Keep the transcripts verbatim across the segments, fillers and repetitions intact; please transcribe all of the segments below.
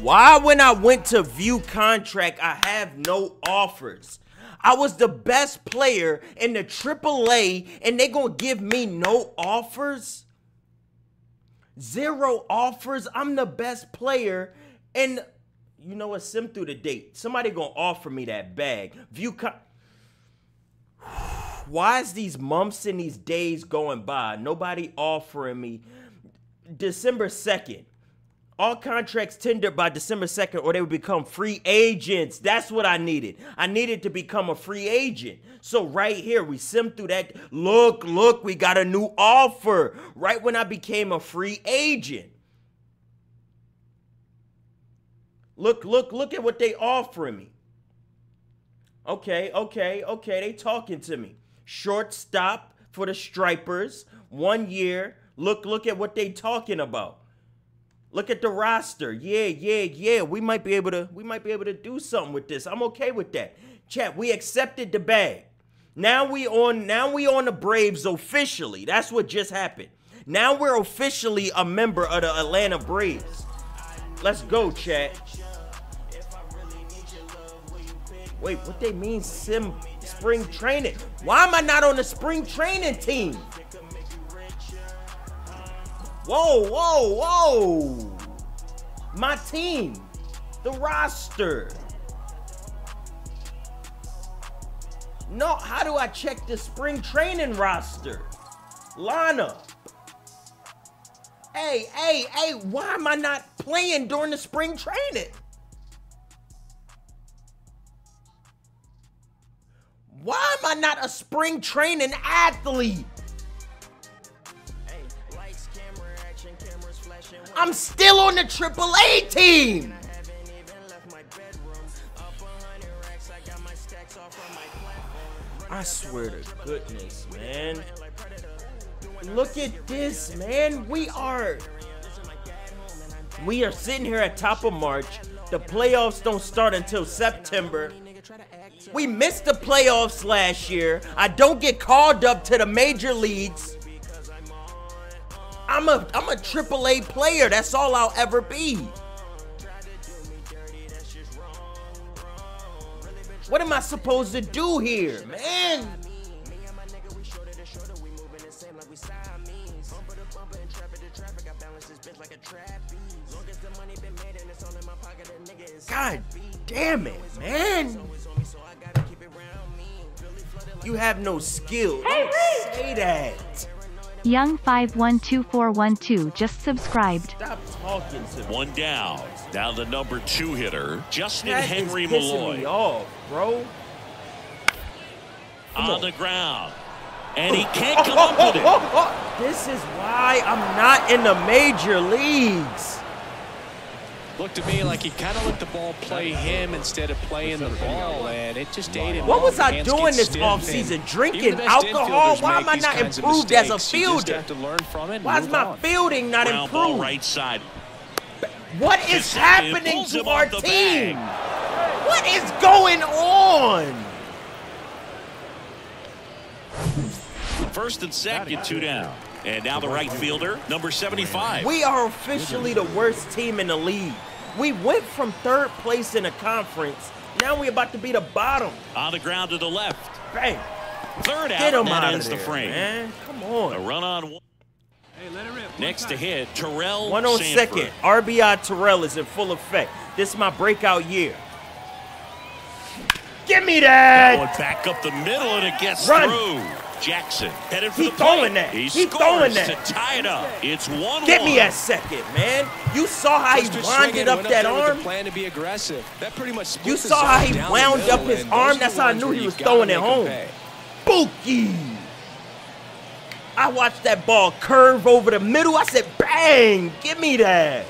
Why, when I went to view contract, I have no offers? I was the best player in the triple A, and they gonna give me no offers? Zero offers. I'm the best player, and you know what? Sim through the date. Somebody gonna offer me that bag. View con. Why is these months and these days going by? Nobody offering me. December second. All contracts tendered by December second or they would become free agents. That's what I needed. I needed to become a free agent. So right here, we sim through that. Look, look, we got a new offer right when I became a free agent. Look, look, look at what they offering me. Okay, okay, okay. They talking to me. Shortstop for the Stripers. One year. Look, look at what they talking about. Look at the roster. Yeah, yeah, yeah. We might be able to, we might be able to do something with this. I'm okay with that. Chat, we accepted the bag. Now we on, now we on the Braves officially. That's what just happened. Now we're officially a member of the Atlanta Braves. Let's go, chat. Wait, what they mean sim spring training? Why am I not on the spring training team? Whoa, whoa, whoa. My team. The roster. No, how do I check the spring training roster? Lana. Hey, hey, hey, why am I not playing during the spring training? Why am I not a spring training athlete? I'm still on the triple A team. I swear to goodness, man. Look at this, man. We are, we are sitting here at top of March. The playoffs don't start until September. We missed the playoffs last year. I don't get called up to the major leagues. I'm a I'm a triple A player. That's all I'll ever be. What am I supposed to do here, man? God damn it, man. You have no skill. Don't say that. Young five one two four one two just subscribed. Stop talking to me. One down. Now the number two hitter, Justin that Henry is Malloy. Me off, bro. Come on, on the ground. And he can't come oh, up oh, with oh, it. Oh, oh. This is why I'm not in the major leagues. Looked to me like he kind of let the ball play him instead of playing the ball, and it just dated. What was I doing this offseason? Drinking alcohol? Why am I not improved as a fielder? Why is my fielding not improved? Right side. What is happening to our team? What is going on? First and second, two down. And now the right fielder, number seventy-five. We are officially the worst team in the league. We went from third place in the conference. Now we're about to be the bottom. On the ground to the left. Bang. Third out. Get him out of there, frame. Man. Come on. A run on one. Hey, let it rip. Next to hit, Terrell One on Sanford. Second. R B I Terrell is in full effect. This is my breakout year. Give me that. That one back up the middle and it gets run. Through. Jackson headed for he the throwing that. He He's throwing that. To tie it up. It's one. Give me a second, man. You saw how Mister he winded up, up that arm. Plan to be aggressive. That pretty much. You saw how he wound up his arm. That's how I knew he was throwing it home. Spooky. I watched that ball curve over the middle. I said, "Bang! Give me that."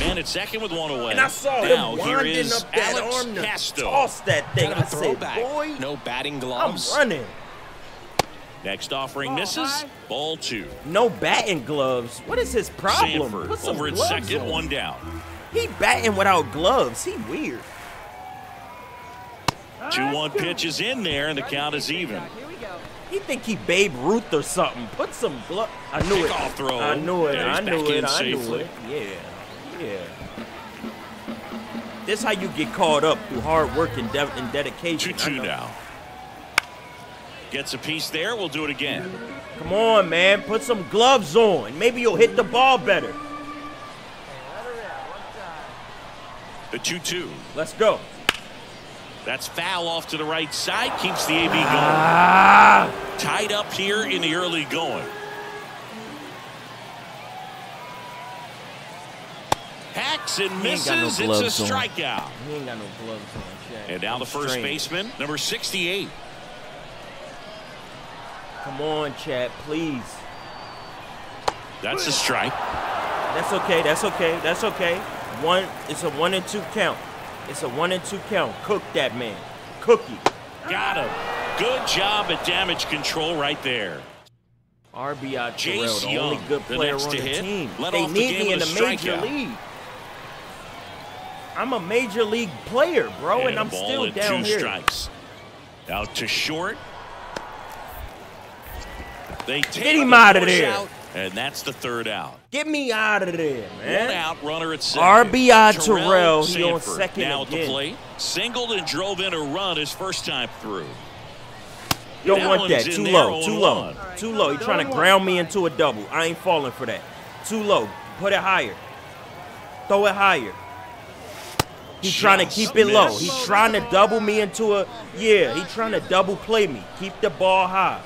Man at second with one away. And I saw now, him winding up that Alex arm to Casto. Toss that thing. I said, "Boy, no batting gloves." I'm running. Next offering misses. Ball two. No batting gloves. What is his problem? Sanford, what's over in second, on? One down. He batting without gloves. He weird. two one pitch is in there, and the count is even. Here we go. He think he Babe Ruth or something. Put some gloves. I knew it. I knew it. I knew it. I knew it. Yeah. Yeah. This is how you get caught up through hard work and, de and dedication. two two now. Gets a piece there. We'll do it again. Come on, man. Put some gloves on. Maybe you'll hit the ball better. The two two. Let's go. That's foul off to the right side. Keeps the A B going. Ah. Tied up here in the early going. Hacks and misses. No it's a strikeout. He ain't got no gloves on. Jack. And now the first straight. baseman, number sixty-eight. Come on, Chad, please. That's a strike. That's okay. That's okay. That's okay. One. It's a one and two count. It's a one and two count. Cook that man. Cookie. Got him. Good job at damage control right there. R B I Chase Young, the only good player on the team. They need me in the major league. I'm a major league player, bro, and I'm still down here. Two strikes. Out to short. They take Get him out of there. Out, and that's the third out. Get me out of there, man. One out, runner at second. R B I Terrell, he on second now again. Now at the plate. Singled and drove in a run his first time through. You don't want that. Too low. Too low. Too low. He's trying to ground me into a double. I ain't falling for that. Too low. Put it higher. Throw it higher. He's trying to keep it low. He's trying to double me into a... Yeah, he's trying to double play me. Keep the ball high.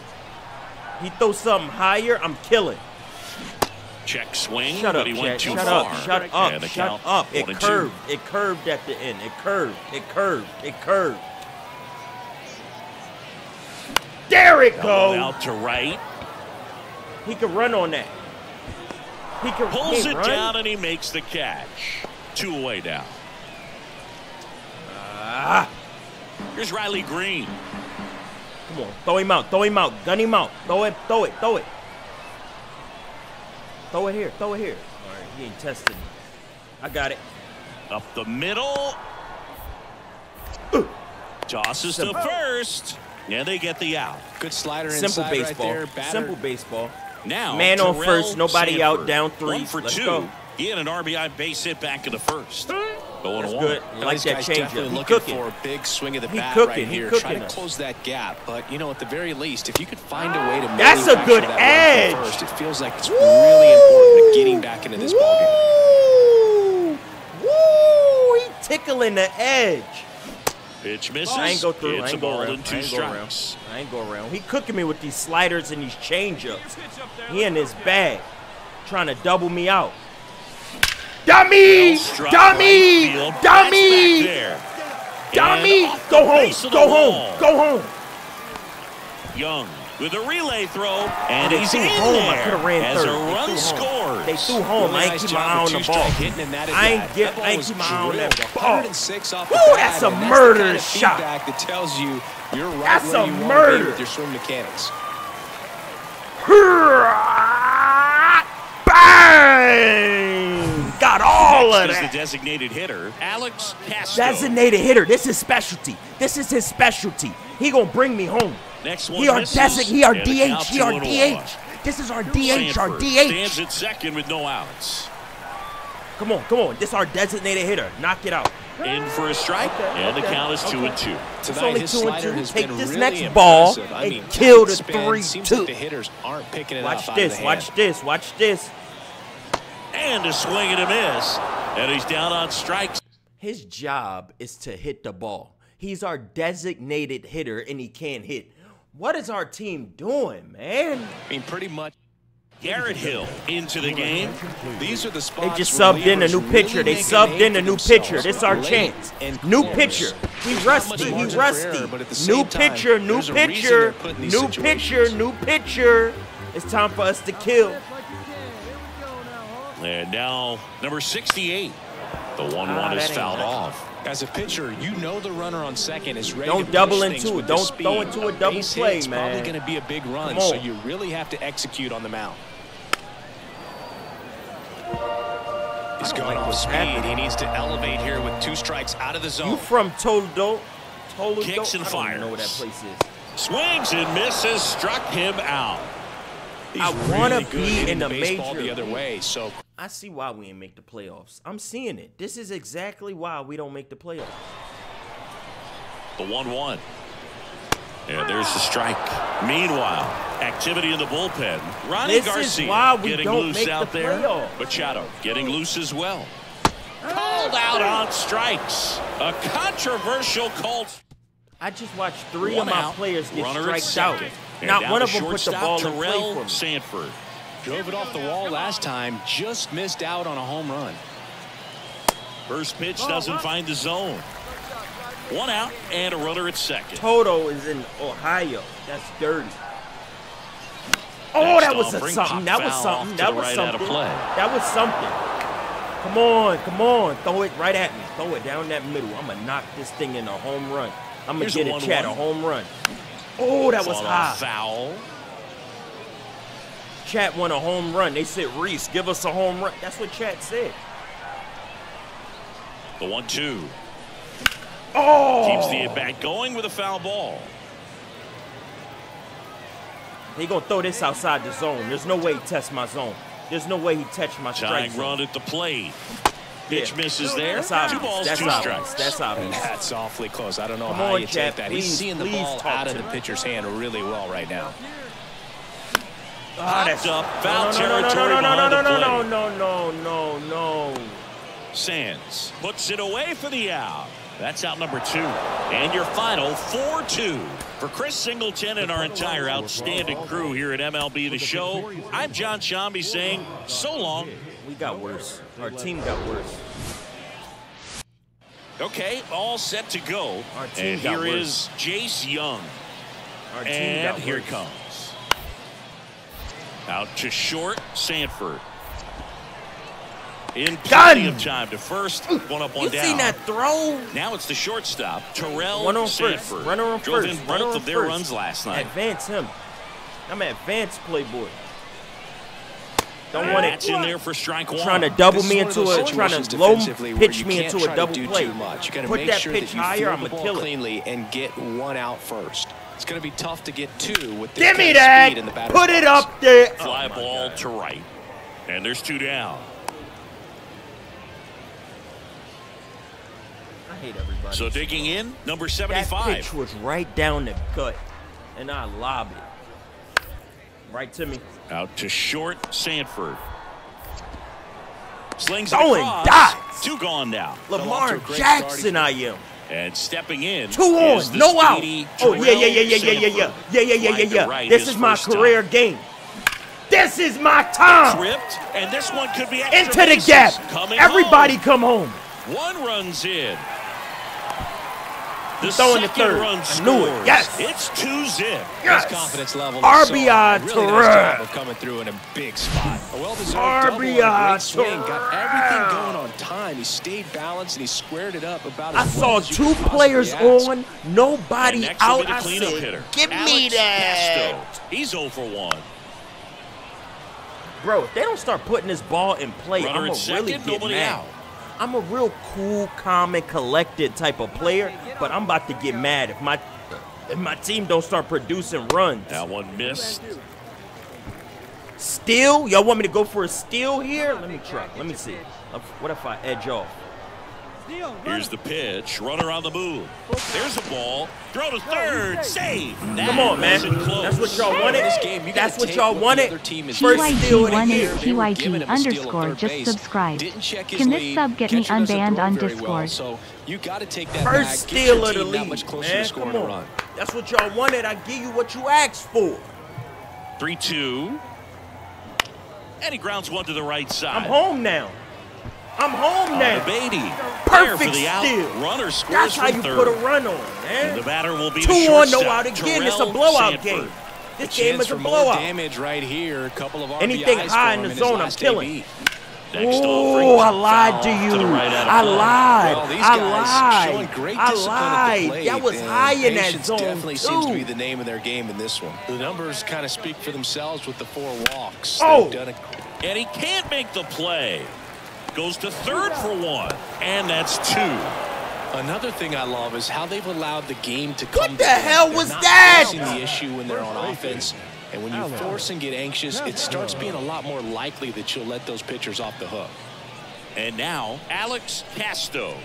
He throws something higher, I'm killing. Check swing, shut up, but he went too shut far. Up, shut up, shut up. It curved. It curved at the end. It curved. It curved. It curved. There it goes. Out to right. He can run on that. He can pulls it down and he makes the catch. Two away down. Ah. Here's Riley Green. Come on, throw him out, throw him out, gun him out, throw it, throw it, throw it. Throw it here, throw it here. All right, he ain't testing. I got it. Up the middle. Ooh. Tosses to first. Yeah, they get the out. Good slider Simple inside baseball. Right there. Simple baseball. Now, man on Terrell first, nobody Sanford. out, down three. One for Let's two. Go. He had an R B I base hit back to the first. Going That's good. I like that changeup. He's cooking. For a big swing of the bat right here. Trying to close that gap, but you know, at the very least, if you could find a way to That's a good edge. First, it feels like it's Woo! really important to getting back into this Woo! ballgame. Woo! He tickling the edge. Pitch misses. I ain't go through. It's I ain't go around. I ain't go around. I ain't go around. He cooking me with these sliders and these changeups. He in his bag, trying to double me out. Dummy! Dummy! Right Dummy! Dummy! Go home! Go home! Go home! Young with a relay throw, and he's in there. As a run scores. They threw home. I ain't keep my eye on the ball. I ain't get. I ain't keep my eye on that ball. Woo! That's a murder shot. That tells you you're right where you want to be with your swing mechanics. Bang! Got all Next of that. Is the designated hitter, Alex Castro. Designated hitter. This is specialty. This is his specialty. He gonna bring me home. Next one. He our designate. He our D H. He our D H. This is our D H. Our D H. Stands at second with no outs. Come on, come on. This is our designated hitter. Knock it out. In for a strike, okay, and okay, the count is okay. two and two. It's Tonight, only two and two. Take this really next impressive. ball and I mean, kill the three two. Like the hitters aren't picking it watch up this. Watch hand. this. Watch this. And a swing and a miss, and he's down on strikes. His job is to hit the ball. He's our designated hitter, and he can't hit. What is our team doing, man? I mean, pretty much. Garrett Hill into the game. These are the spots. They just subbed in a new pitcher. They subbed in a new pitcher. This is our chance. New pitcher. He rusty. He rusty. New pitcher. New pitcher. New pitcher. New pitcher. It's time for us to kill. And now, number sixty-eight. The one one ah, is fouled off. As a pitcher, you know the runner on second is ready Don't to double into it. Don't throw into a double play, man. It's probably going to be a big run, so you really have to execute on the mound. He's going like on speed. Happened. He needs to elevate here with two strikes out of the zone. You from Toledo? Toledo? Kicks and fires. I don't know where that place is. Swings and misses. Struck him out. He's I want to really be in the baseball major the other way, so I see why we didn't make the playoffs. I'm seeing it. This is exactly why we don't make the playoffs. The one one. And there's the strike. Meanwhile, activity in the bullpen. Ronny this Garcia is why we getting don't loose make out the there. Machado getting loose as well. Called out on strikes. A controversial call. I just watched three one of my out. players get striked out. Not one of them put the ball in play for me. Sanford drove it off the wall last time. Just missed out on a home run. First pitch doesn't find the zone. One out and a runner at second. Toto is in Ohio. That's dirty. Oh, that was something. That was something. That was something. That was something. Come on, come on. Throw it right at me. Throw it down that middle. I'm going to knock this thing in a home run. I'm going to get a chat, a home run. Oh, that was high. Foul. Chat won a home run. They said, Reese, give us a home run. That's what Chat said. The one two. Oh! Keeps the at-bat going with a foul ball. They gonna throw this outside the zone. There's no way he tests my zone. There's no way he touched my strike zone. Run at the plate. Pitch yeah. misses there. That's obvious. Two balls, That's two obvious. strikes. That's obvious. That's awfully close. I don't know Come how on, you Jeff, take that. Please, He's seeing the ball out of the pitcher's hand really well right now. Oh, that's up foul territory. No, no, no, no, no, no, no, no, no, no. Sands puts it away for the out. That's out number two. And your final four two. For Chris Singleton and our entire outstanding crew here at M L B The Show, I'm John Shambi saying so long. We got worse. Our team got worse. Okay, all set to go. Our team and got here worse. is Jace Young. Our team and got here worse. comes. Out to short, Sanford. In plenty Gun. of time to first, one up, one you down. You seen that throw? Now it's the shortstop, Terrell Run on Sanford. First. Run on Drove first. in Run both on of their first. runs last night. Advance him. I'm an advanced playboy. Don't want it. in there for strike one. Trying to double me into a, trying to low pitch me into a double play. Put that pitch higher, I'm gonna kill it. Cleanly and get one out first. It's going to be tough to get two with this Give me that. Speed in the batter. Put it up there. Fly oh ball God. to right. And there's two down. I hate everybody. So digging in, number seventy-five. That pitch was right down the gut. And I lobbed it. Right to me. Out to short, Sanford. Slings it across. Dots. Two gone now. Lamar Jackson, I am. And stepping in, two on, no out. Oh yeah, yeah, yeah, yeah, yeah, yeah, yeah, yeah, yeah, yeah, yeah, yeah. Right this is my career time. game. This is my time. Ripped, and this one could be into the bases. gap. Coming Everybody home. come home. One runs in. The throwing the third. Run I knew it. Yes, it's two zip. Yes. His confidence level R B I so really nice Terrell coming through in a big spot. A well-deserved R B I swing. Got everything going on time. He stayed balanced and he squared it up about. As I well saw as two players on, nobody out. I said, hitter. give Alex me that. Casto. He's zero for one. Bro, if they don't start putting this ball in play, Runner I'm gonna really second, get mad. Out. I'm a real cool, calm, and collected type of player, but I'm about to get mad if my if my team don't start producing runs. That one missed. Steal? Y'all want me to go for a steal here? Let me try. Let me see. What if I edge off? Here's the pitch. Runner on the move. There's a ball. Throw to third. Save. Come on, man. That's what y'all wanted. That's what y'all wanted. First steal in the year. P Y G underscore just subscribe. Can this sub get me unbanned on Discord? First steal of the league, man. Come on. That's what y'all wanted. I give you what you asked for. three two. And he grounds one to the right side. I'm home now. I'm home now. Beatty. Perfect steal. Runner scores. That's how you third. put a run on, man. And the batter will be two on, no out again. Terrell it's a blowout Sanford. game. This a game is a blowout. Damage right here. A couple of R B Is. Anything high in the zone, I'm killing. Oh, I lied to you. To right I lied. Well, I lied. Great I lied. Plate, that was high in that zone. Definitely too. seems to be the name of their game in this one. The numbers kind of speak for themselves with the four walks. Oh, done a and he can't make the play. Goes to third for one, and that's two. Another thing I love is how they've allowed the game to come. What the hell was that? The issue when they're on offense, And when you force and get anxious, it starts being a lot more likely that you'll let those pitchers off the hook. And now, Alex Casto.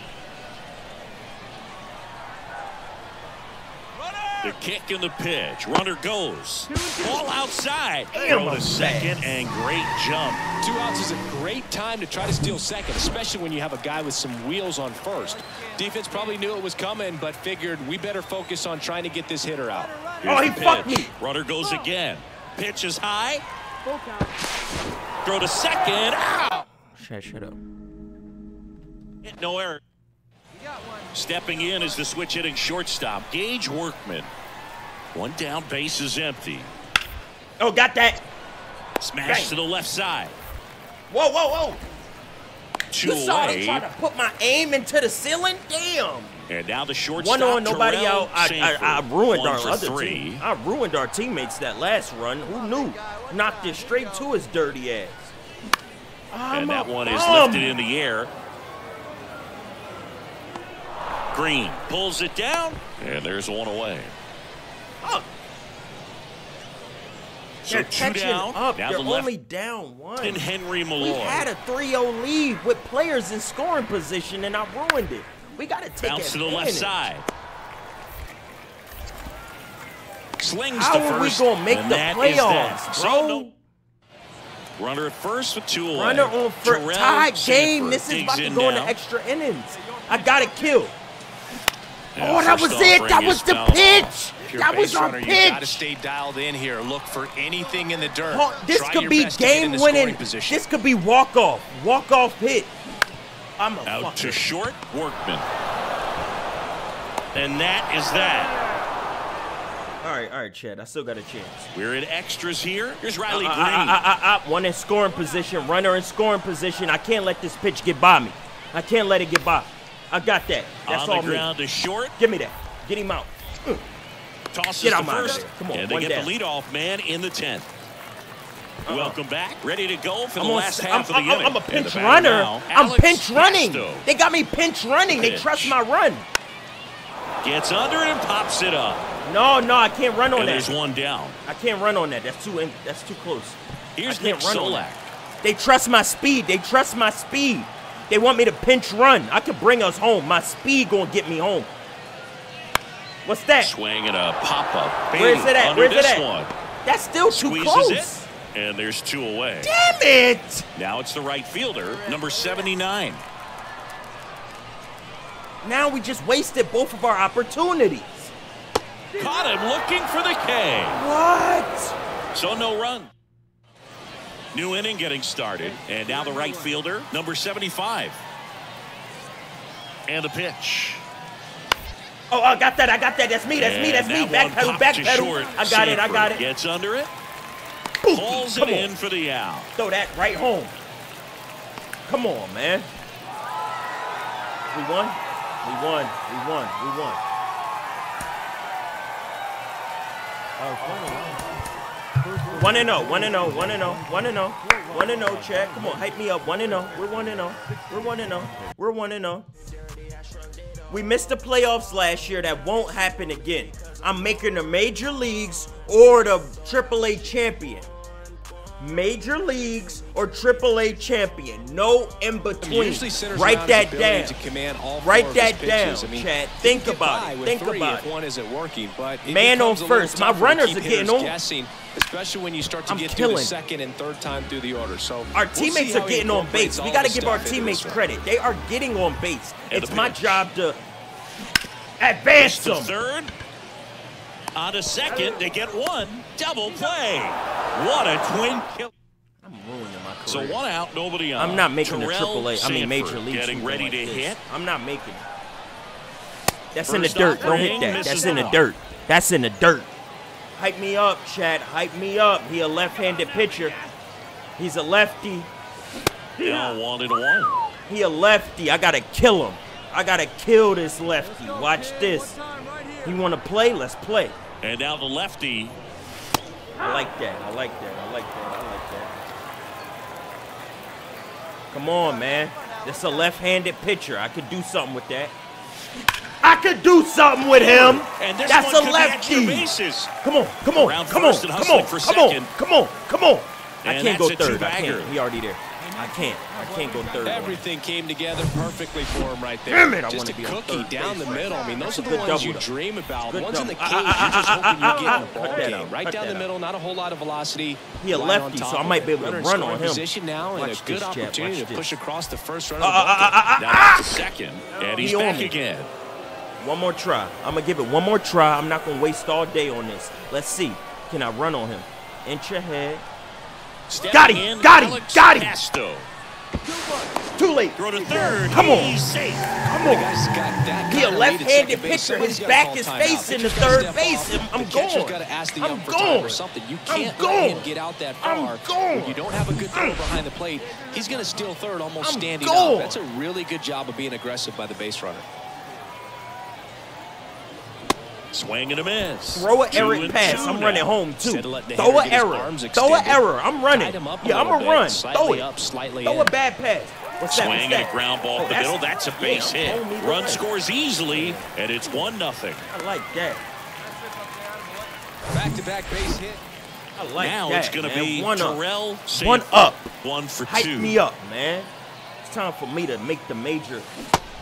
The kick and the pitch. Runner goes. Ball outside. Throw to second, and great jump. Two outs is a great time to try to steal second, especially when you have a guy with some wheels on first. Defense probably knew it was coming, but figured we better focus on trying to get this hitter out. Here's oh, he fucked me. Runner goes again. Pitch is high. Throw to second. Ow! Shit, shut up. Hit no error. Stepping in is the switch hitting shortstop, Gage Workman. One down, base is empty. Oh, got that. Smash Dang. to the left side. Whoa, whoa, whoa. Two you saw him try to put my aim into the ceiling? Damn. And now the shortstop. One on, nobody Terrell out. I, I, I ruined One our other three. team. I ruined our teammates that last run. Who knew? Knocked it straight to his dirty ass. I'm and that one bum. is lifted in the air. Green pulls it down, and there's one away. Oh. So They're two down. Up. Now They're the only left. down one. And Henry Malloy. We had a three oh lead with players in scoring position, and I ruined it. We got to take Bounce to the left side. Slings How to first. How are we going to make and the playoffs, bro? So no. Runner at first with two away. Runner on first. Tied game. This is about to go into extra innings. I got to kill. Yeah, oh, that was it. That was the pitch. That was our pitch. You got to stay dialed in here. Look for anything in the dirt. Oh, this Try could be game-winning. This could be walk-off. Walk-off hit. I'm a Out fucker. to short, Workman. And that is that. All right, all right, Chad. I still got a chance. We're in extras here. Here's Riley uh, Green. I, I, I, I, one in scoring position. Runner in scoring position. I can't let this pitch get by me. I can't let it get by me. I got that. That's all me. On the ground to short. Give me that. Get him out. Mm. Tosses get out the first. Come on, and they get down. the leadoff man in the tenth. Uh-huh. Welcome back. Ready to go for I'm the last half I'm, of the I'm, inning. I'm a pinch runner. Now, I'm pinch running. Casto. They got me pinch running. Pinch. They trust my run. Gets under it and pops it up. No, no, I can't run on and that. There's one down. I can't run on that. That's too. In, that's too close. Here's Nick Solak. They trust my speed. They trust my speed. They want me to pinch run. I could bring us home. My speed gonna get me home. What's that? Swing and a pop up. Bang. Where's it at? Under Where's it at? One. That's still too Squeezes close. It, and there's two away. Damn it! Now it's the right fielder, number seventy-nine. Now we just wasted both of our opportunities. Caught him looking for the K. What? So no run. New inning getting started, and now the right fielder, number seventy-five. And the pitch. Oh, I got that, I got that. That's me, that's and me, that's that me. Back pedal, back pedal. Short. I got Sanford it, I got it. Gets under it. Boom. Pulls Come it on. in for the out. Throw that right home. Come on, man. We won, we won, we won, we won. Oh, One and oh, one and oh, one and oh, one and oh, one and oh, Chad. Come on, hype me up. One and oh, we're one and oh, we're one and oh, we're one and oh. We missed the playoffs last year. That won't happen again. I'm making the major leagues or the triple A champion. Major leagues or triple A champion. No in between. Write that down. Write that down, Chad. Think about it. Think about it. Man on first. My runners are getting on. Especially when you start to I'm get killing. through the second and third time through the order. So our we'll teammates are getting on base. We got to give our teammates credit. They are getting on base. And it's my job to advance them. Third, on a second, they get one. Double play. What a twin kill. I'm ruining my career. So one out, nobody on. I'm not making Terrell the triple A. I mean, major league. Getting ready like to this. hit. I'm not making it. That's First in the dirt. Don't hit that. That's in, That's in the dirt. That's in the dirt. Hype me up, Chad. Hype me up. He a left-handed pitcher. He's a lefty. He all wanted one. He a lefty. I gotta kill him. I gotta kill this lefty. Watch this. You wanna play? Let's play. And now the lefty. I like that. I like that. I like that. I like that. Come on, man. That's a left-handed pitcher. I could do something with that. I could do something with him. And this That's one a lefty. Come on, come on, Around come on, come on, come on, come on, come on. And I can't go third. I can't. He already there. I can't. I can't go third. Everything came together perfectly for him right there. Damn it, I just a cookie down the middle. I mean, those are the ones you dream about. Ones in the cage, you're just hoping you get in the ball game. Right down the middle, not a whole lot of velocity. He a lefty, so I might be able to run on him. Position now, and a good opportunity to push across the first run of the ball game. Now to second, and he's back again. One more try. I'm gonna give it one more try. I'm not gonna waste all day on this. Let's see. Can I run on him? Inch ahead. Got him! Got him! Got him! Too late. Throw to third. Come on! Safe. Come on! He a left-handed pitcher. His back is facing the third base. I'm going. I'm going. I'm going. I'm going. You don't have a good throw behind the plate. He's going to steal third, almost standing up. That's a really good job of being aggressive by the base runner. Swing and a miss. Throw an errant pass. I'm running home too. Throw an error. Throw an error. I'm running. Yeah, I'm gonna run. Throw it. Throw a bad pass. What's that? Swing and a ground ball in the middle. That's a base hit. Run scores easily, and it's one nothing. I like that. Back-to-back base hit. I like that. Now it's gonna be Terrell. One up. One for two. Hype me up, man. It's time for me to make the major.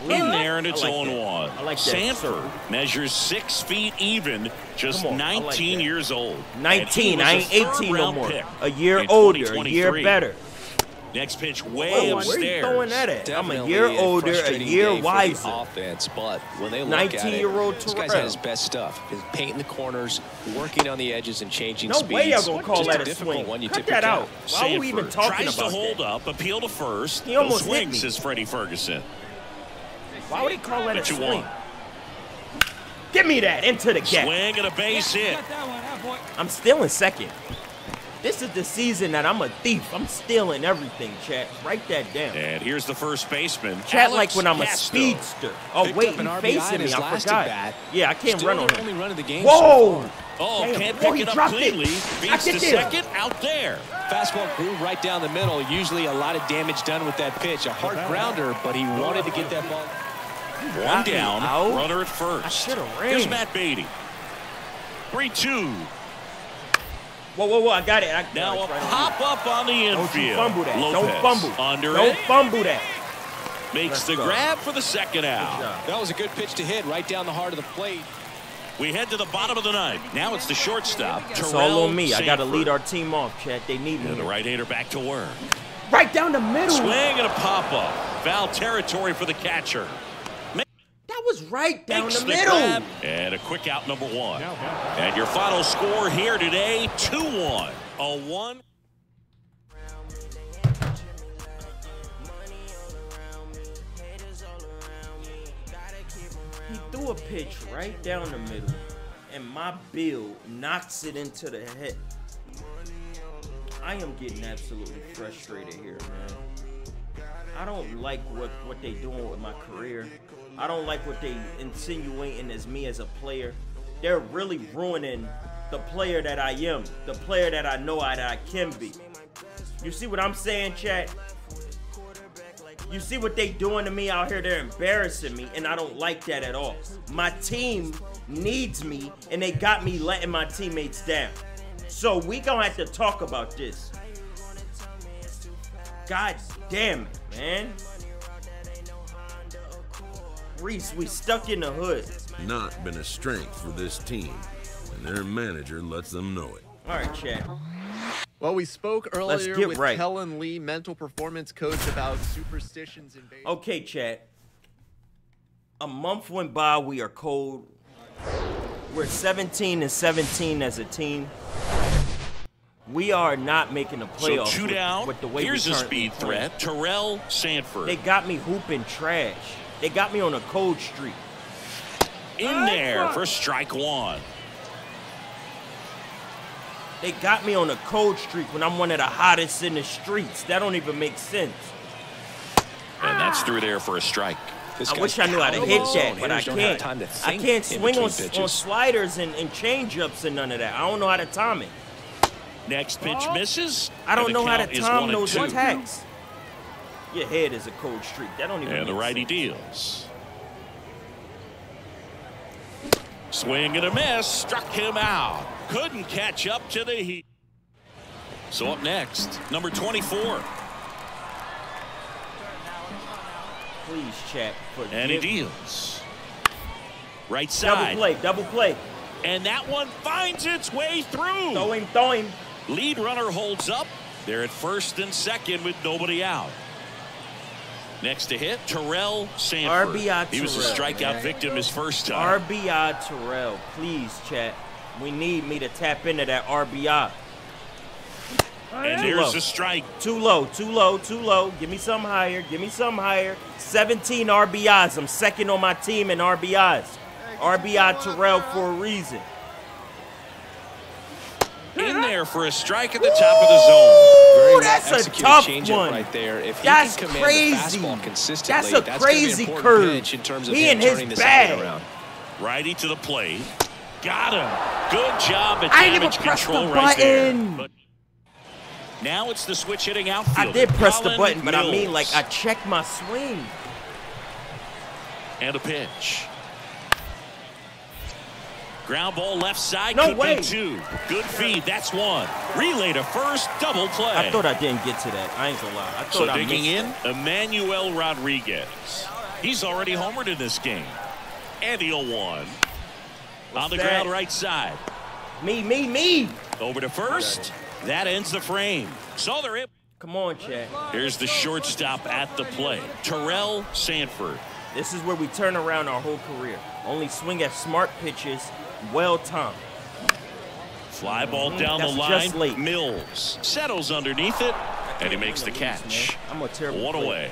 In there, and it's oh one. I like that. Sanford measures six feet even, just nineteen years old. nineteen, I ain't eighteen no more. A year older, a year better. Next pitch way upstairs. Where you throwing that at? I'm a year older, a year wiser. nineteen-year-old Terrell. This guy's had his best stuff. He's painting the corners, working on the edges, and changing speeds. No way I'm gonna call that a swing. Cut that out. Why are we even talking about that? Sanford tries to hold up, appeal to first. He almost swings as Freddie Ferguson. Why would he call that a swing? Give me that into the gap. Swing and a base hit. I'm still in second. This is the season that I'm a thief. I'm stealing everything, Chad. Write that down. And here's the first baseman. Chad, like when I'm a speedster. Oh wait, he's facing me. I forgot. Yeah, I can't run on him. Whoa! Oh, can't pick it up cleanly. Beats the second out there. Fastball grew right down the middle. Usually a lot of damage done with that pitch. A hard grounder, but he wanted to get that ball. One down, runner at first. Here's Matt Beatty. three two. Whoa, whoa, whoa, I got it. I got now it right a pop up on the infield. Don't fumble that. Lopez Don't fumble. Under Don't it. fumble that. Makes Let's the go. grab for the second out. That was a good pitch to hit right down the heart of the plate. We head to the bottom of the ninth. Now it's the shortstop. It's all on me. Sanford. I got to lead our team off, Chad. They need me. And the right-hander back to work. Right down the middle. Swing and a pop up. Foul territory for the catcher. That was right down Makes the middle. The and a quick out number one. No, no. And your final score here today, two one. A one. He threw a pitch right down the middle, and my bill knocks it into the head. I am getting absolutely frustrated here, man. I don't like what, what they're doing with my career. I don't like what they insinuating as me as a player. They're really ruining the player that I am, the player that I know I, that I can be. You see what I'm saying, chat? You see what they doing to me out here? They're embarrassing me, and I don't like that at all. My team needs me, and they got me letting my teammates down. So we gonna have to talk about this. God damn it, man. Reese, we stuck in the hood. Not been a strength for this team, and their manager lets them know it. All right, Chad. Well, we spoke earlier with right. Helen Lee, mental performance coach, about superstitions in baseball. Okay, Chad. A month went by. We are cold. We're seventeen and seventeen as a team. We are not making the playoffs. So two down. With, with the way Here's a speed threat. Terrell Sanford. They got me hooping trash. They got me on a cold streak. In there for strike one. They got me on a cold streak when I'm one of the hottest in the streets. That don't even make sense. And that's through there for a strike. This I wish I knew how to hit that, but I can't. I can't swing on, on sliders and, and change-ups and none of that. I don't know how to time it. Next pitch misses. I don't know how to time those attacks. Your head is a cold streak. That don't even. And the righty deals. Swing and a miss, struck him out. Couldn't catch up to the heat. So up next, number twenty-four. Please check. And he deals. Right side. Double play, double play. And that one finds its way through. Throw him, throw him. Lead runner holds up. They're at first and second with nobody out. Next to hit, Terrell Sanford. R B I Terrell. He was a strikeout man. victim his first time. R B I Terrell, please, chat. We need me to tap into that R B I. And there's a strike. Too low, too low, too low. Give me some higher, give me some higher. seventeen R B Is. I'm second on my team in R B Is. R B I Terrell for a reason. In there for a strike at the top of the zone. Very well that's executed. a tough Change one. Right there. If that's he can crazy. The that's a that's crazy curve. Pitch in terms of he him and his this bag. Around. Righty to the plate. Got him. Good job at I damage control the right button. there. Now it's the switch hitting outfield. I did press Colin the button, but Mills. I mean, like, I checked my swing. And a pitch. Ground ball left side, no could way. be two. Good feed, that's one. Relay to first, double play. I thought I didn't get to that. I ain't gonna lie. I thought so I digging in, that. Emmanuel Rodriguez. He's already homered in this game. And the oh one. On the that? ground right side. Me, me, me. Over to first. That ends the frame. So they're it. Come on, Chad. Here's the shortstop at the play, Terrell Sanford. This is where we turn around our whole career. Only swing at smart pitches. Well timed. Fly ball down the line. Mills settles underneath it, and he makes the catch. I'm a terrible one away.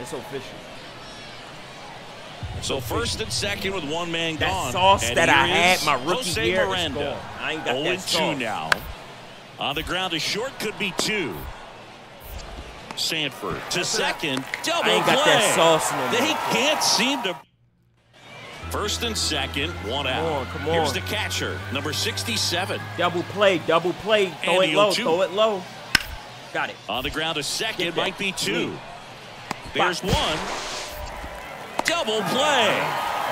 It's official. So first and second with one man gone. That sauce that I had my rookie year is gone. I ain't got that sauce. oh and two now. On the ground is short. Could be two. Sanford to second. Double play. I ain't got that sauce no more. They can't seem to. First and second, one out. Come on, come on. Here's the catcher, number sixty-seven. Double play, double play. Throw it low, throw it low. Got it. On the ground, a second, might be two. There's one. Double play.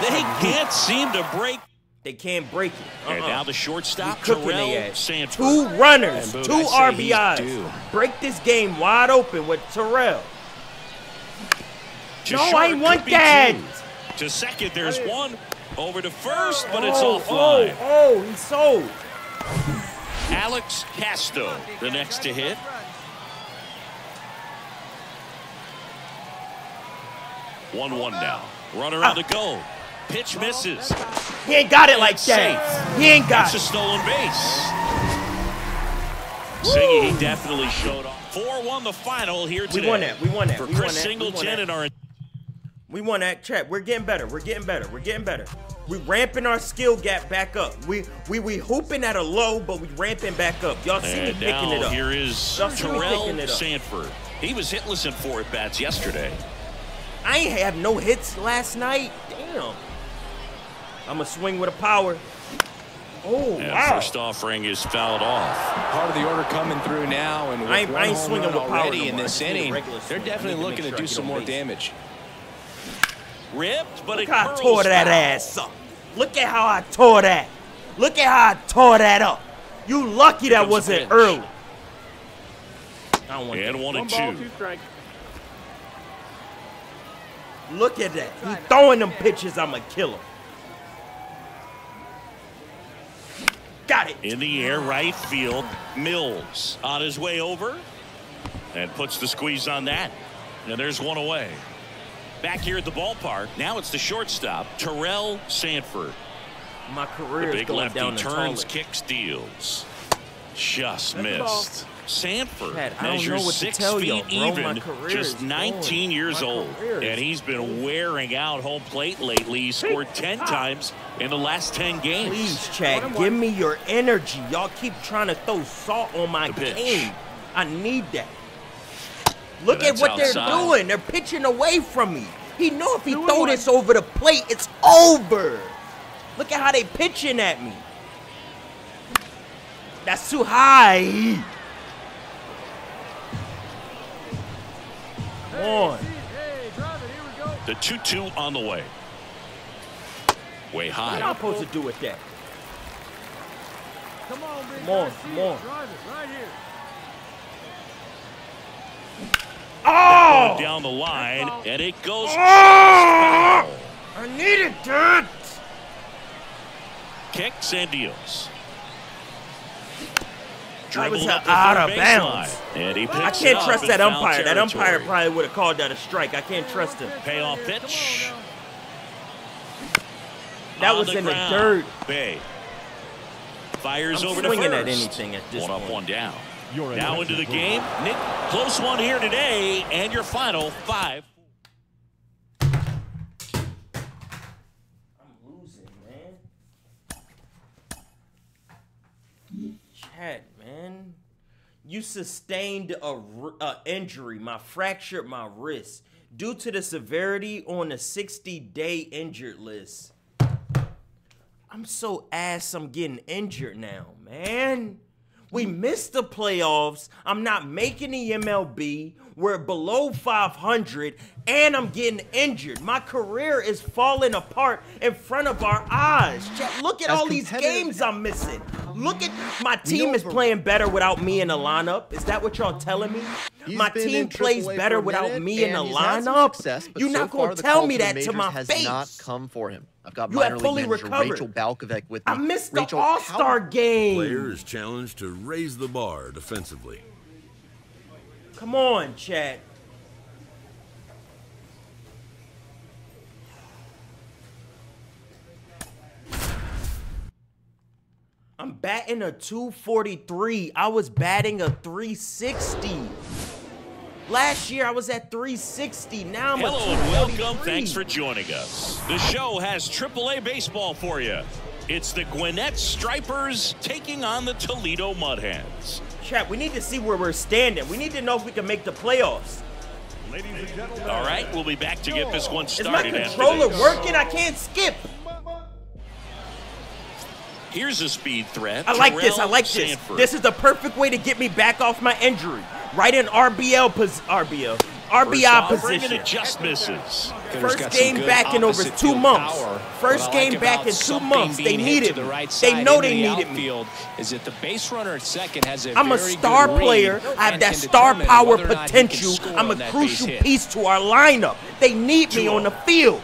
They can't seem to break. They can't break it. Uh-uh. And now the shortstop, Terrell Sanford. Two runners, two R B Is. Break this game wide open with Terrell. No, I ain't want that. To second, there's one. Over to first, but it's oh, offline. Oh, oh, he's sold. Alex Casto, the next to hit. one one now. Runner on the go. Pitch misses. He ain't got it like that. He ain't got it. It's a stolen base. Singy, he definitely showed off. four one the final here today. We won that. We won that. For Chris Singleton and our... We won that chat. We're getting better. We're getting better. We're getting better. We're ramping our skill gap back up. We we we hooping at a low, but we ramping back up. Y'all see me picking it up. Here is Terrell Sanford. He was hitless in four at bats yesterday. I ain't have no hits last night. Damn. I'm a swing with a power. Oh, and wow. First offering is fouled off. Part of the order coming through now, and with I ain't, I ain't swinging with power no in this inning. They're definitely looking sure to do some more base. damage. Ripped, but Look it how I tore that ass up. Look at how I tore that. Look at how I tore that up. You lucky that wasn't early. I don't want and one and two. Look at that. He's throwing them pitches. I'm a killer. Got it. In the air, right field. Mills on his way over. And puts the squeeze on that. And there's one away. Back here at the ballpark, now it's the shortstop, Terrell Sanford. My career the big going lefty down turns, kicks, deals. Just That's missed. Sanford Chad, measures six feet you, even, just nineteen years my old, and he's been wearing out home plate lately. He scored ten ah. times in the last ten games. Please, Chad, give me your energy. Y'all keep trying to throw salt on my game. I need that. Look at what outside. they're doing. They're pitching away from me. He knew if he doing throw what? this over the plate, it's over. Look at how they pitching at me. That's too high. Come on. The two two on the way. Way high. What am I supposed to do with that? Come on, big more, more. Drive it right here. Oh! Down the line, and it goes. Oh! I needed that. Kicks and deals. That was out of bounds. And he I can't trust that umpire. Territory. That umpire probably would have called that a strike. I can't trust him. Payoff pitch. That was the in ground. The dirt. Bay. Fires I'm over to first. Swinging at anything at this one point. One up, one down. You're now into the game. Nick, close one here today, and your final five. I'm losing, man. Chad, man, you sustained a, a injury. My fractured my wrist due to the severity on the sixty day injured list. I'm so ass I'm getting injured now, man. We missed the playoffs. I'm not making the M L B. We're below five hundred, and I'm getting injured. My career is falling apart in front of our eyes. Look at all these games I'm missing. Look at my team is playing better without me in the lineup. Is that what y'all telling me? My team plays better without me in the lineup. You're not going to tell me that to my face. Has not come for him. I've got minor league manager Rachel Balkovec with me. I missed the All-Star game. Player is challenged to raise the bar defensively. Come on, Chad. I'm batting a two forty-three. I was batting a three sixty. Last year, I was at three sixty. Now I'm Hello at two forty-three. Welcome. Thanks for joining us. The show has triple A baseball for you. It's the Gwinnett Stripers taking on the Toledo MudHens. Chat, we need to see where we're standing. We need to know if we can make the playoffs. Ladies and gentlemen. All right, we'll be back to get this one started. Is my controller working? I can't skip. Here's a speed threat. I like this. I like this. This is the perfect way to get me back off my injury. Right in R B L, R B L, R B I position. It just misses. First game back in over two months. First game back in two months. They need it. They know they needed me. Is it the base runner at second has a I'm a star player. I have that star power potential. I'm a crucial piece to our lineup. They need me on the field.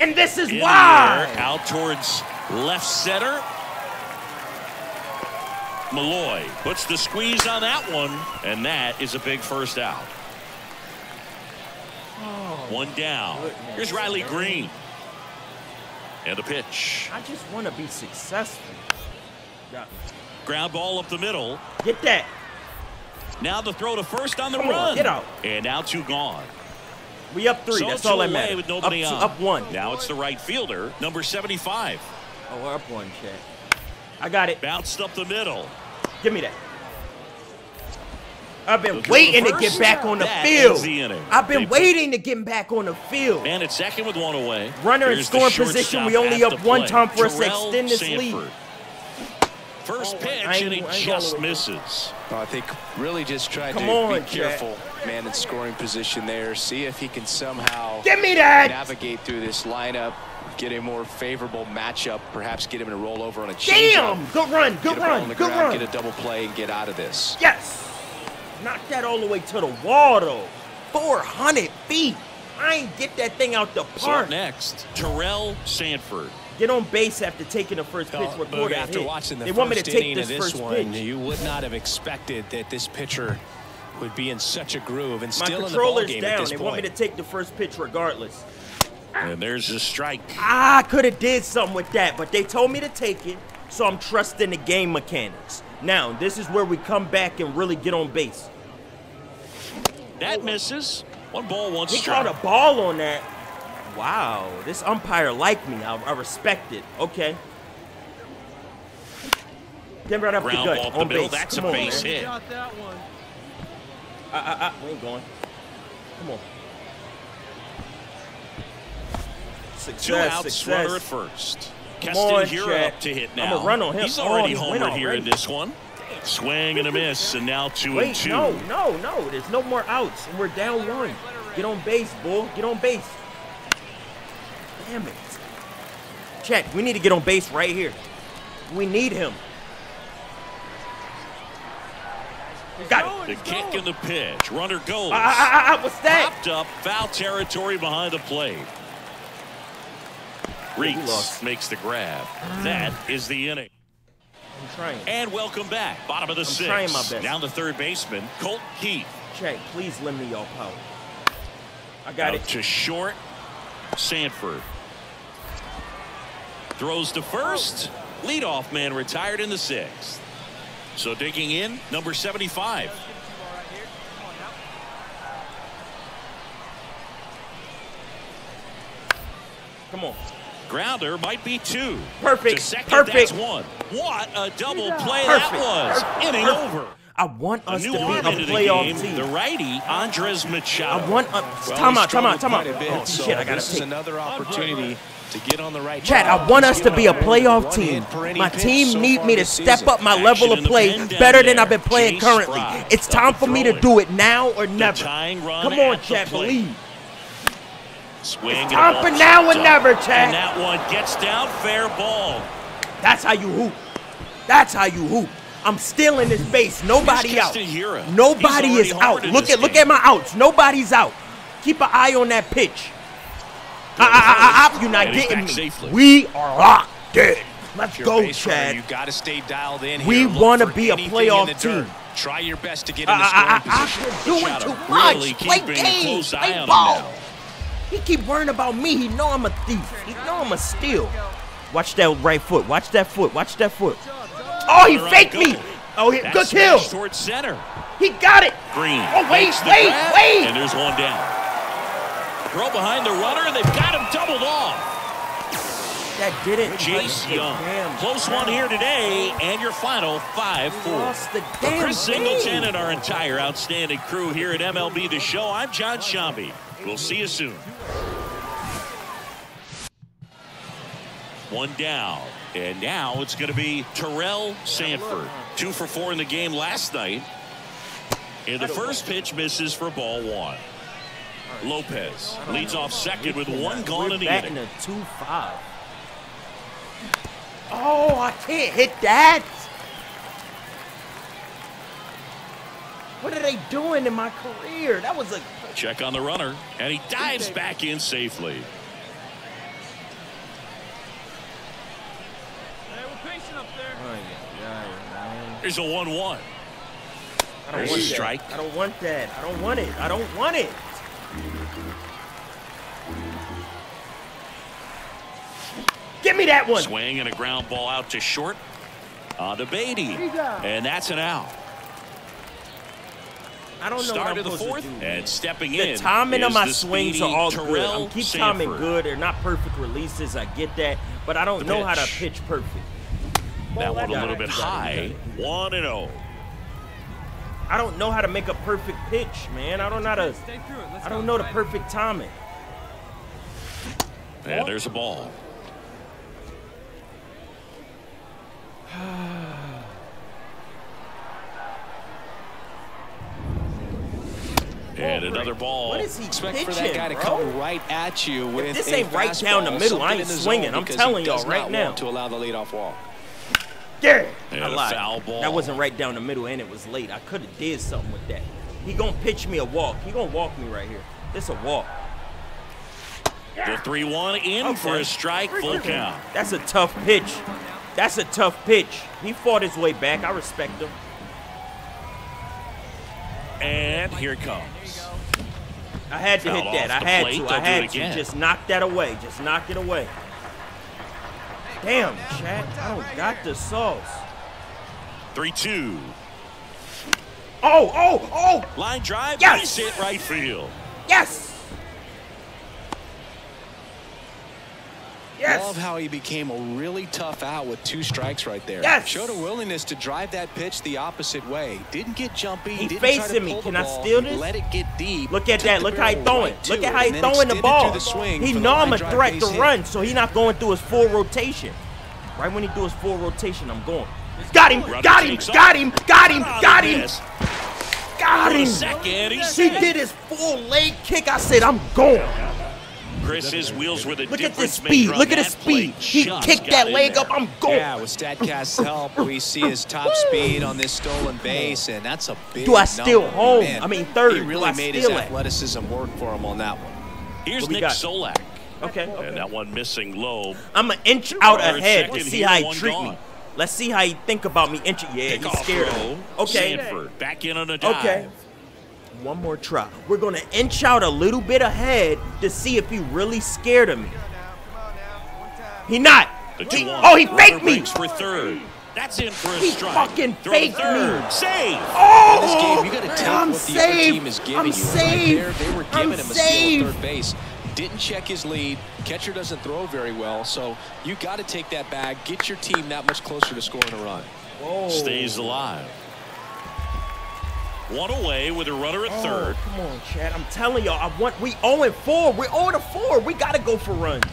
And this is why. Out towards left center. Malloy puts the squeeze on that one, and that is a big first out. Oh, one down. Goodness. Here's Riley Green. And the pitch. I just want to be successful. Yeah. Ground ball up the middle. Get that. Now the throw to first on the Come run. On, get out. And now two gone. We up three. So that's all that matters. With nobody up, two, up one. Now it's the right fielder, number seventy-five. Oh, we're up one, Chad. I got it. Bounced up the middle. Give me that. I've been Looking waiting to get back on the that field. The I've been they waiting play. to get back on the field. Man at second with one away. Runner Here's in scoring position. We only up one play. time for us to extend this Sanford. lead. First pitch, and he just misses. Oh, I think really just tried Come to on, be careful. Jack. Man in scoring position there. See if he can somehow Give me that. navigate through this lineup. Get a more favorable matchup, perhaps get him to roll over on a change. Damn! Up. Good run, good run, good ground, run. Get a double play and get out of this. Yes! Knock that all the way to the wall, though. four hundred feet. I ain't get that thing out the park. So next, Terrell Sanford. Get on base after taking the first pitch. Oh, Boog, after hit. watching the they first want me to take this, this first one, pitch. You would not have expected that this pitcher would be in such a groove and My still in the ballgame down. at this they point. They want me to take the first pitch regardless. And there's a strike. I could have did something with that, but they told me to take it, so I'm trusting the game mechanics. Now, this is where we come back and really get on base. That misses. One ball, one strike. He caught a ball on that. Wow, this umpire liked me. I, I respect it. Okay. Get right up the gut. On base. That's a base hit. I, I, I, we ain't going. Come on. Success, Two outs, success. runner at first. Castanheira up to hit now. I'm a run on him. He's already oh, homered already. here in this one. Swing and a miss, and now two Wait, and two. No, no, no. There's no more outs, and we're down one. Get on base, bull. Get on base. Damn it. check. We need to get on base right here. We need him. Got it. The kick and the pitch. Runner goes. Ah, ah, ah, what's that? Popped up. Foul territory behind the plate. Reeks makes the grab. That is the inning. I'm trying. And welcome back. Bottom of the I'm sixth. Trying my best. Down the third baseman, Colt Keith. Check. Please lend me your power. I got Out it. To short. Sanford. Throws to first. Leadoff man retired in the sixth. So digging in, number seventy-five. Come on. Grounder might be two. Perfect. To second, perfect. That's one. What a double play perfect. That was. Perfect. Inning perfect. Over. I want us a new to be a playoff team. The righty, Andres Machado. I want us. Well, time out, time out, time out. Oh, so shit, I got to take another opportunity to get on the right track. Chad, I want us to be a playoff team. My team need me to step up my level of play better than I've been playing currently. It's time for me to do it now or never. Come on, Chad, believe. It's time for now or never, Chad. And that one gets down, fair ball. That's how you hoop. That's how you hoop. I'm still in this base. Nobody out. Nobody is out. Look at look at my outs. Nobody's out. Keep an eye on that pitch. I, I, I, I, you're not getting me. Safely. We are locked in. Let's go, Chad. You got to stay dialed in. We want to be a playoff team. Try your best to get in the scoring position. You're doing too much. Play games. Play ball. He keep worrying about me. He know I'm a thief. He know I'm a steal. Watch that right foot. Watch that foot. Watch that foot. Oh, he faked me. Oh, he, good kill. Short center. He got it. Green. Oh, wait, wait, wait. And there's one down. Throw behind the runner, and they've got him doubled off. That didn't. Chase Young. Close one here today, and your final five four. Chris Singleton and our entire outstanding crew here at M L B The Show, I'm John Shambi. We'll see you soon. One down, and now it's going to be Terrell Sanford. Two for four in the game last night. And the first pitch misses for ball one. Lopez leads off second with one gone in the inning. We're back in a two five. Oh, I can't hit that. What are they doing in my career? That was a... Check on the runner, and he dives back in safely. There's a one one. I don't There's want a strike. That. I don't want that. I don't want it. I don't want it. Give me that one. Swing and a ground ball out to short. On to Beatty. And that's an out. I don't know. Start of the fourth. Do, and stepping the in. The timing of my swings are all Terrell good. I'm keep Sanford. Timing good. They're not perfect releases. I get that. But I don't the know pitch. How to pitch perfect. That one a little bit high. one and oh. I don't know how to make a perfect pitch, man. I don't know how to. I don't know the perfect timing. Yeah, there's a ball. And another ball. What is he expect pitching, for that guy to bro? Come right at you with if this ain't right down the middle. I ain't swinging. I'm telling y'all right now. To allow the leadoff walk. Yeah, I lied. Foul ball. That wasn't right down the middle, and it was late. I could have did something with that. He gonna pitch me a walk. He gonna walk me right here. This a walk. The three one in okay. For a strike, full count. That's a tough pitch. That's a tough pitch. He fought his way back. I respect him. And here it comes. I had to hit that. I had to. I had to. Just knock that away. Just knock it away. Damn, Chad, I don't got the sauce. three two. Oh, oh, oh! Line drive, yes! Hit right field. Yes! Yes! Love how he became a really tough out with two strikes right there. Yes! Showed a willingness to drive that pitch the opposite way. Didn't get jumpy. He didn't facing me. Can I steal this? Let it get deep. Look at that. Look how he throwing. Look at how he throwing the ball. He know I'm a threat to run, so he's not going through his full rotation. Right when he do his full rotation, I'm going. Got him! Got him! Got him! Got him! Got him! Got him! He did his full leg kick. I said, I'm going. Chris's wheels were the Look at the speed. Look at his speed. He kicked that leg up. I'm going. Yeah, with Statcast's help, we see his top speed on this stolen base, and that's a big. Do I steal home? Man, I mean, third. He really made his athleticism it? work for him on that one. Here's Nick got? Solak. Okay, and okay. that one missing low. I'm an inch out Third ahead. Let's see how he treat gone. me. Let's see how he think about me. Inch. Yeah, Pick he's scared. Row. Okay. Sanford back in on a dive. Okay. One more try. We're gonna inch out a little bit ahead to see if he really scared of me. He not. He, oh, he faked me. For third. That's in for a he strike. fucking Throw faked third. me. Save. Oh, in this game, you gotta take I'm what the saved. Other team is giving I'm you. saved. Right there, they were giving I'm him a steal at third base. Didn't check his lead. Catcher doesn't throw very well, so you got to take that bag. Get your team that much closer to scoring a run. Whoa. Stays alive. One away with a runner at oh, third. Come on, Chad. I'm telling y'all, I want. We oh and four. We're oh and four. We got to go for runs.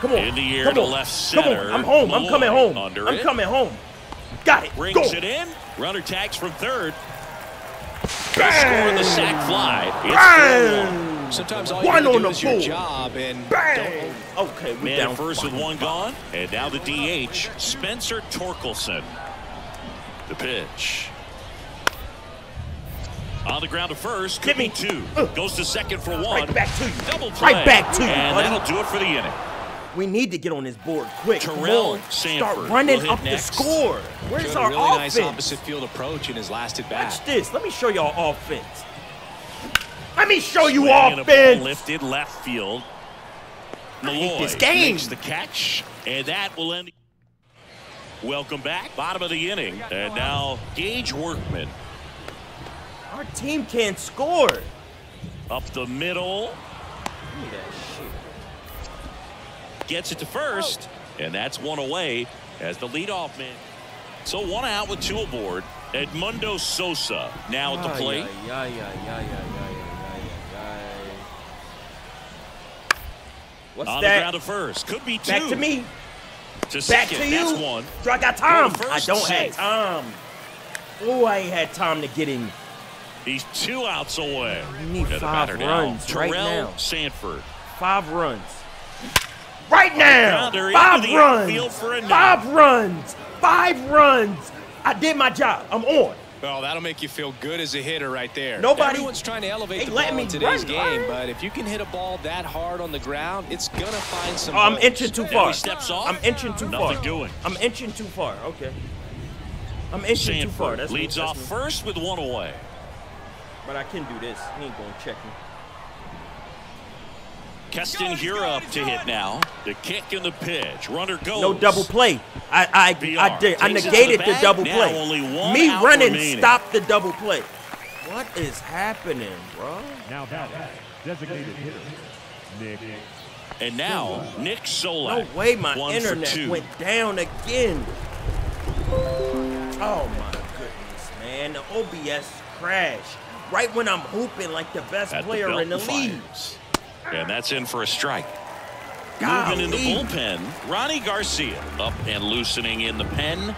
Come on. In the air come to on. left center. Come on. I'm home. Malloy I'm coming home. I'm it. coming home. Got it. Brings go. it in. Runner tags from third. Scoring the sack fly. It's Sometimes all you one on do the is your job and Bang. Don't. Okay, we man down first with one gone, and now the D H, Spencer Torkelson. The pitch on the ground to first. Give me two. Uh. Goes to second for one. Right back to you. Double play. Right back to you. And buddy. that'll do it for the inning. We need to get on this board quick. Terrell Sanford start running we'll up next. the score. Where's Showed our a really offense? Nice opposite field approach in his last at bat. Watch this. Let me show y'all offense. Let me show you offense. Lifted left field. Malloy this game. makes the catch, and that will end. Welcome back, bottom of the inning, and now Gage Workman. Our team can't score. Up the middle. Gets it to first, and that's one away as the leadoff man. So one out with two aboard. Edmundo Sosa now at the plate. Yeah, yeah, yeah, yeah, yeah. What's on that? the ground to first. Could be two. Back to me. To Back second. to you. That's one. So I got time. I don't six. have time. Oh, I ain't had time to get in. He's two outs away. You need five runs now. right Terrell now. Sanford. Five runs. Right now. Five runs. Five runs. Five runs. I did my job. I'm on. Well, that'll make you feel good as a hitter right there. Nobody Everyone's trying to elevate the ball in today's game, but if you can hit a ball that hard on the ground, it's going to find some. Oh, I'm inching too far. Steps off. I'm inching too far. Nothing doing. I'm inching too far. Okay. I'm inching Sanford too far. That's leads me, that's off me. first with one away. But I can do this. He ain't going to check me. Keston here up to hit now. The kick and the pitch. Runner goes. No double play. I I I did. I negated the double play. Me running stopped the double play. What is happening, bro? Now that designated hitter, Nick. And now Nick Solak. No way, my internet went down again. Oh my goodness, man! The O B S crashed right when I'm hooping like the best player in the league. And that's in for a strike. God Moving in the bullpen, Ronnie Garcia up and loosening in the pen.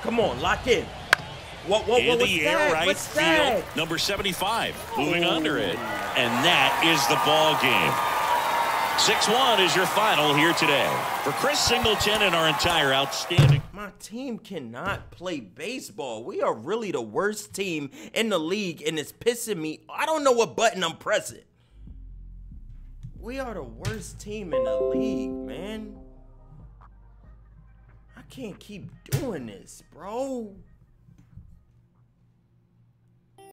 Come on, lock in. What, what, in what, the air, that? right what's field, that? number seventy-five, moving Ooh. under it. And that is the ball game. six one is your final here today. For Chris Singleton and our entire outstanding. My team cannot play baseball. We are really the worst team in the league, and it's pissing me. I don't know what button I'm pressing. We are the worst team in the league, man. I can't keep doing this, bro.